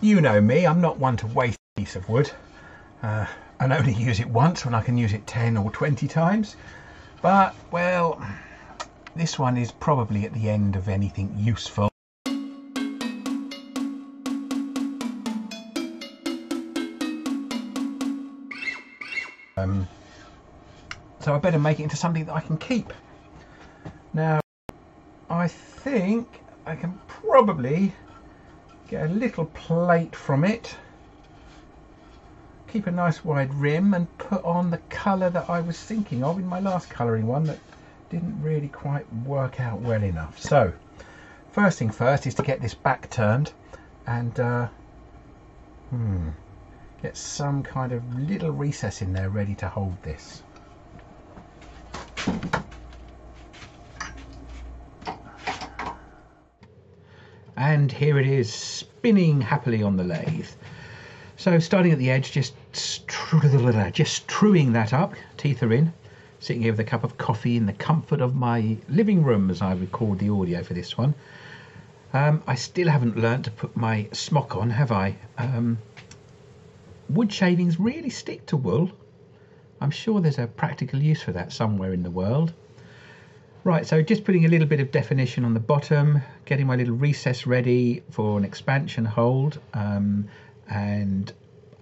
You know me, I'm not one to waste a piece of wood, and only use it once when I can use it 10 or 20 times. But, well, this one is probably at the end of anything useful. So I better make it into something that I can keep. Now, I think I can probably get a little plate from it, keep a nice wide rim, and put on the colour that I was thinking of in my last colouring one that didn't really quite work out well enough. So first thing first is to get this back turned and get some kind of little recess in there ready to hold this. And here it is, spinning happily on the lathe. So starting at the edge, just truing that up. Teeth are in. Sitting here with a cup of coffee in the comfort of my living room as I record the audio for this one. I still haven't learnt to put my smock on, have I? Wood shavings really stick to wool. I'm sure there's a practical use for that somewhere in the world. Right, so just putting a little bit of definition on the bottom, getting my little recess ready for an expansion hold. And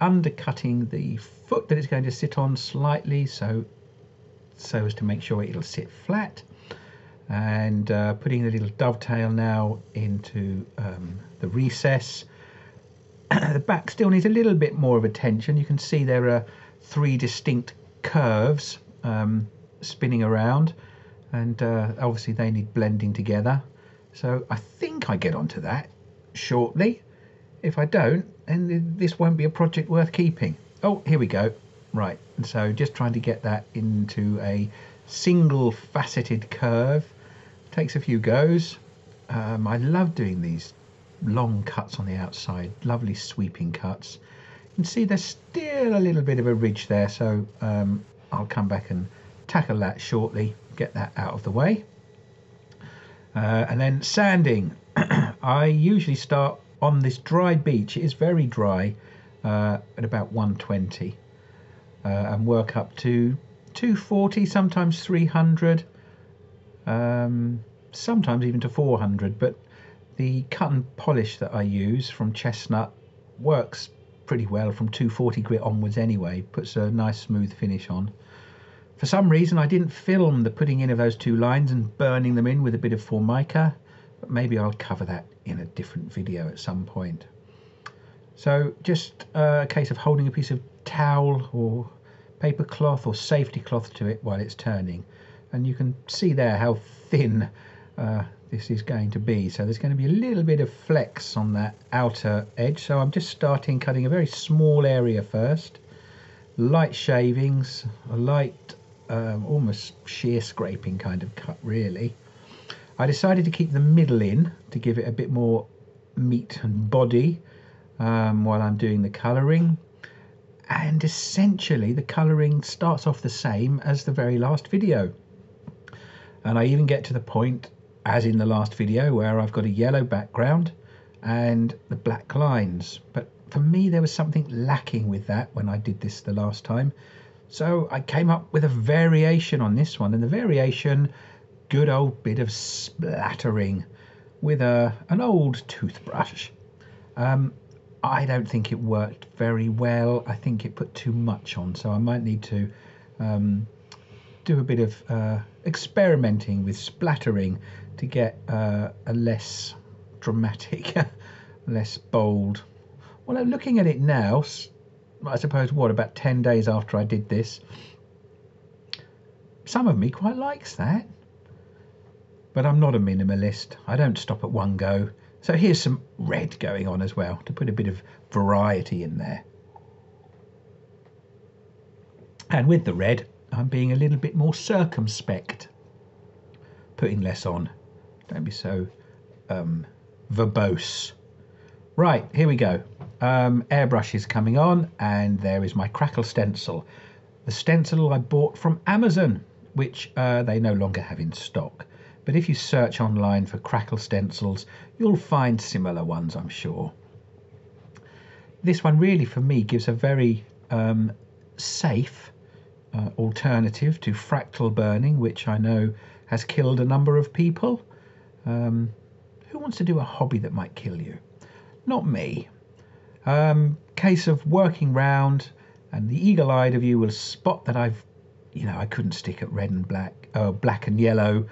undercutting the foot that it's going to sit on slightly so as to make sure it'll sit flat, and putting the little dovetail now into the recess. The back still needs a little bit more of attention. You can see there are three distinct curves spinning around, and obviously they need blending together. So I think I get onto that shortly. If I don't, then this won't be a project worth keeping. Oh, here we go. Right, and so just trying to get that into a single faceted curve. Takes a few goes. I love doing these long cuts on the outside, lovely sweeping cuts. You can see there's still a little bit of a ridge there, so I'll come back and tackle that shortly, get that out of the way. And then sanding. I usually start on this dry beach. It is very dry, at about 120, and work up to 240, sometimes 300, sometimes even to 400, but the cut and polish that I use from Chestnut works pretty well from 240 grit onwards anyway, puts a nice smooth finish on. For some reason I didn't film the putting in of those two lines and burning them in with a bit of Formica, but maybe I'll cover that in a different video at some point. So just a case of holding a piece of towel or paper cloth or safety cloth to it while it's turning, and you can see there how thin this is going to be. So there's going to be a little bit of flex on that outer edge, so I'm just starting cutting a very small area first, light shavings, a light almost shear scraping kind of cut really. I decided to keep the middle in to give it a bit more meat and body while I'm doing the colouring, and essentially the colouring starts off the same as the very last video, and I even get to the point as in the last video where I've got a yellow background and the black lines, but for me there was something lacking with that when I did this the last time, so I came up with a variation on this one, and the variation, good old bit of splattering with an old toothbrush. I don't think it worked very well. I think it put too much on, so I might need to do a bit of experimenting with splattering to get a less dramatic, less bold. Well, I'm looking at it now, I suppose, what, about 10 days after I did this, some of me quite likes that. But I'm not a minimalist, I don't stop at one go. So here's some red going on as well, to put a bit of variety in there. And with the red, I'm being a little bit more circumspect, putting less on. Don't be so verbose. Right, here we go. Airbrush is coming on, and there is my crackle stencil. The stencil I bought from Amazon, which they no longer have in stock. But if you search online for crackle stencils, you'll find similar ones, I'm sure. this one really for me gives a very safe alternative to fractal burning, which I know has killed a number of people. Who wants to do a hobby that might kill you? Not me. Case of working round, and the eagle-eyed of you will spot that I've, I couldn't stick at red and black, black and yellow,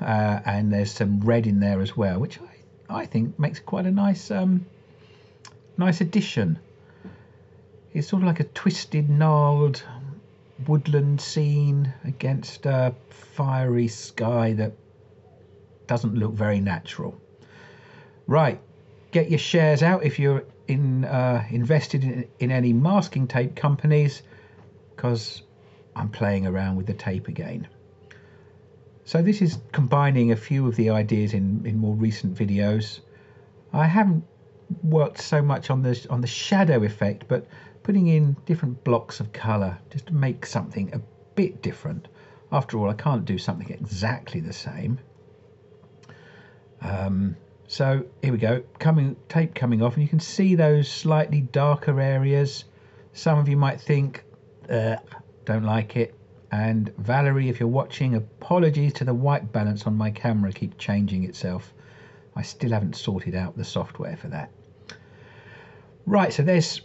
and there's some red in there as well, which I think makes quite a nice, nice addition. It's sort of like a twisted, gnarled woodland scene against a fiery sky that doesn't look very natural. Right, get your shares out if you're invested in any masking tape companies, because I'm playing around with the tape again. So this is combining a few of the ideas in more recent videos. I haven't worked so much on the shadow effect, but putting in different blocks of color just to make something a bit different. After all, I can't do something exactly the same. So here we go, tape coming off, and you can see those slightly darker areas. Some of you might think, don't like it. And Valerie, if you're watching, apologies to the white balance on my camera keep changing itself. I still haven't sorted out the software for that. Right, so there's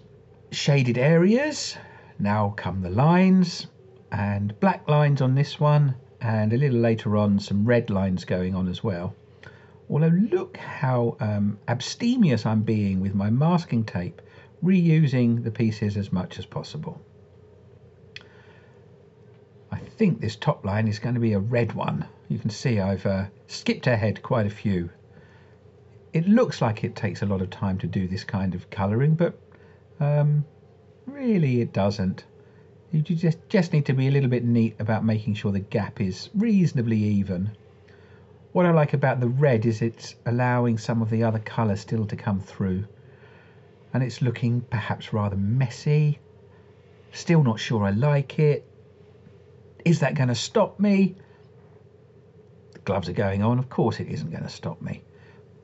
shaded areas. Now come the lines, and black lines on this one, and a little later on some red lines going on as well. Although look how abstemious I'm being with my masking tape, reusing the pieces as much as possible. I think this top line is going to be a red one. You can see I've skipped ahead quite a few. It looks like it takes a lot of time to do this kind of colouring, but really it doesn't. You just need to be a little bit neat about making sure the gap is reasonably even. What I like about the red is it's allowing some of the other colour still to come through, and it's looking perhaps rather messy. Still not sure I like it. Is that going to stop me? The gloves are going on. Of course it isn't going to stop me.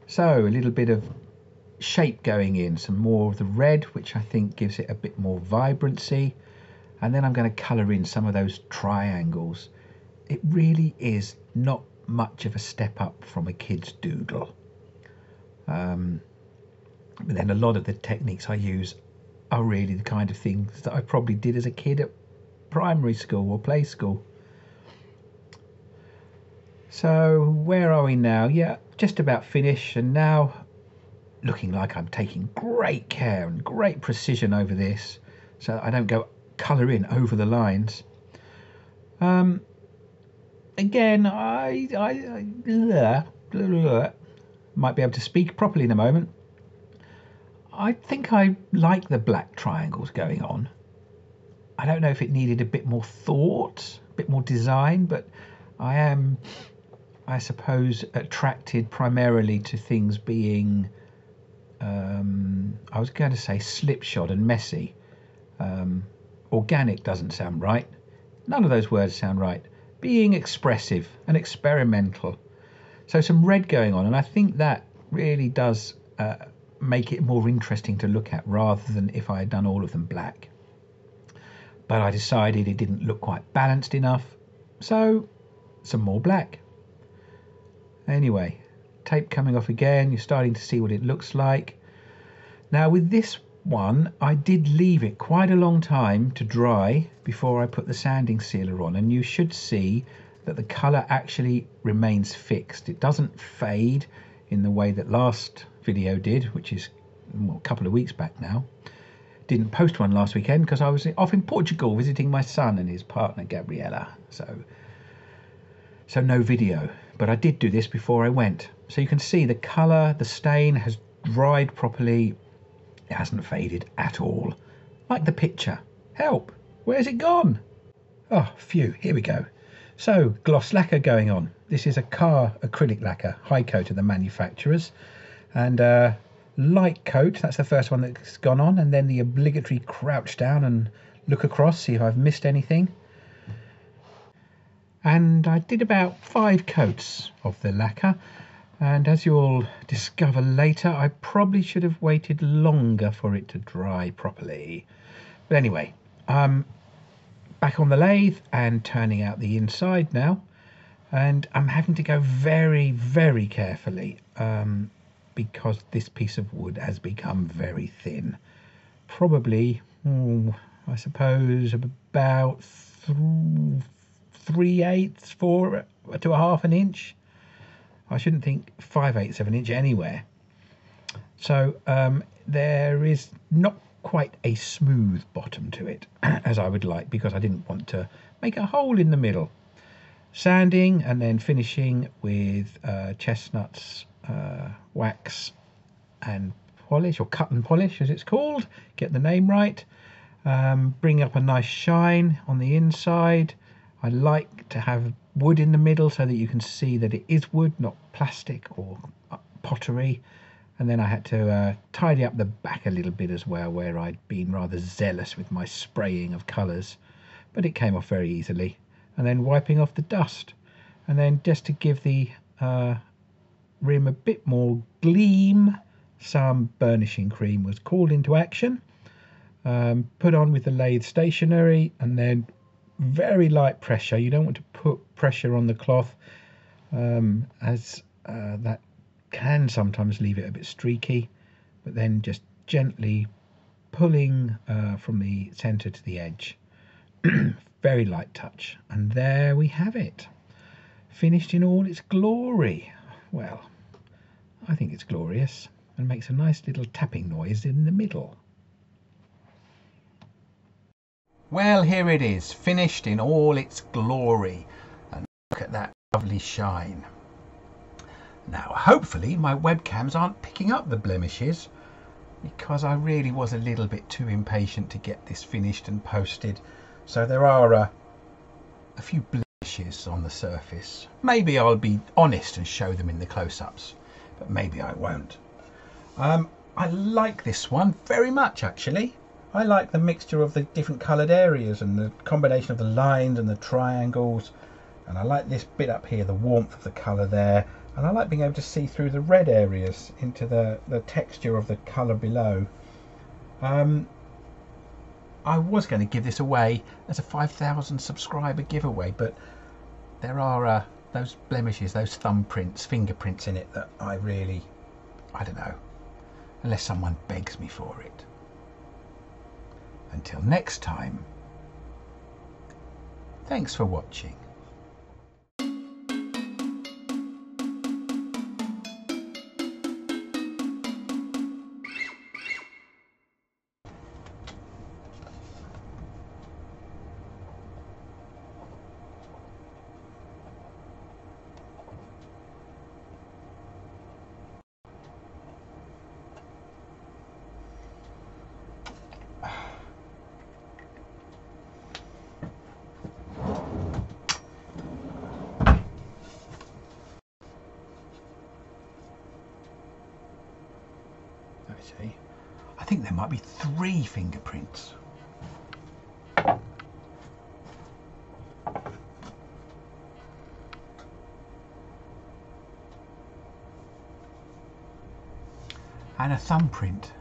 So a little bit of shape going in, some more of the red, which I think gives it a bit more vibrancy. And then I'm going to colour in some of those triangles. It really is not much of a step up from a kid's doodle. But then a lot of the techniques I use are really the kind of things that I probably did as a kid at primary school or play school. So where are we now? Yeah, just about finished, and now looking like I'm taking great care and great precision over this so that I don't go colour in over the lines. Again, I might be able to speak properly in a moment. I think I like the black triangles going on. I don't know if it needed a bit more thought, a bit more design, but I am, I suppose, attracted primarily to things being, I was going to say slipshod and messy. Organic doesn't sound right. None of those words sound right. Being expressive and experimental. So some red going on, and I think that really does make it more interesting to look at, rather than if I had done all of them black. But I decided it didn't look quite balanced enough, so some more black. Anyway, tape coming off again, you're starting to see what it looks like. Now with this one, I did leave it quite a long time to dry before I put the sanding sealer on, and you should see that the colour actually remains fixed. It doesn't fade in the way that last video did, which is, well, a couple of weeks back now. Didn't post one last weekend because I was off in Portugal visiting my son and his partner Gabriella, so no video, but I did do this before I went. So you can see the colour, the stain has dried properly. It hasn't faded at all. Like the picture. Help! Where's it gone? Oh, phew, here we go. So, gloss lacquer going on. This is a car acrylic lacquer, high coat of the manufacturers. And light coat, that's the first one that's gone on. And then the obligatory crouch down and look across, see if I've missed anything. And I did about 5 coats of the lacquer. And as you'll discover later, I probably should have waited longer for it to dry properly. But anyway, I'm back on the lathe and turning out the inside now. And I'm having to go very, very carefully because this piece of wood has become very thin. Probably, I suppose, about 3/8, 4 to 1/2 an inch. I shouldn't think 5/8 of an inch anywhere. So there is not quite a smooth bottom to it as I would like, because I didn't want to make a hole in the middle. Sanding and then finishing with Chestnut's wax and polish, or cut and polish as it's called, get the name right. Bring up a nice shine on the inside. I like to have wood in the middle so that you can see that it is wood, not plastic or pottery. And then I had to tidy up the back a little bit as well, where I'd been rather zealous with my spraying of colours, but it came off very easily. And then wiping off the dust, and then just to give the rim a bit more gleam, some burnishing cream was called into action, put on with the lathe stationary, and then very light pressure. You don't want to put pressure on the cloth, as that can sometimes leave it a bit streaky, but then just gently pulling from the center to the edge. Very light touch, and there we have it, finished in all its glory. Well, I think it's glorious, and makes a nice little tapping noise in the middle. Well, here it is, finished in all its glory, and look at that lovely shine. Now, hopefully my webcams aren't picking up the blemishes, because I really was a little bit too impatient to get this finished and posted. So there are a few blemishes on the surface. Maybe I'll be honest and show them in the close-ups, but maybe I won't. I like this one very much, actually. I like the mixture of the different coloured areas and the combination of the lines and the triangles. And I like this bit up here, the warmth of the colour there. And I like being able to see through the red areas into the texture of the colour below. I was going to give this away as a 5,000 subscriber giveaway, but there are those blemishes, those thumbprints, fingerprints in it that I really, I don't know, unless someone begs me for it. Until next time, thanks for watching. I think there might be 3 fingerprints. And a thumbprint.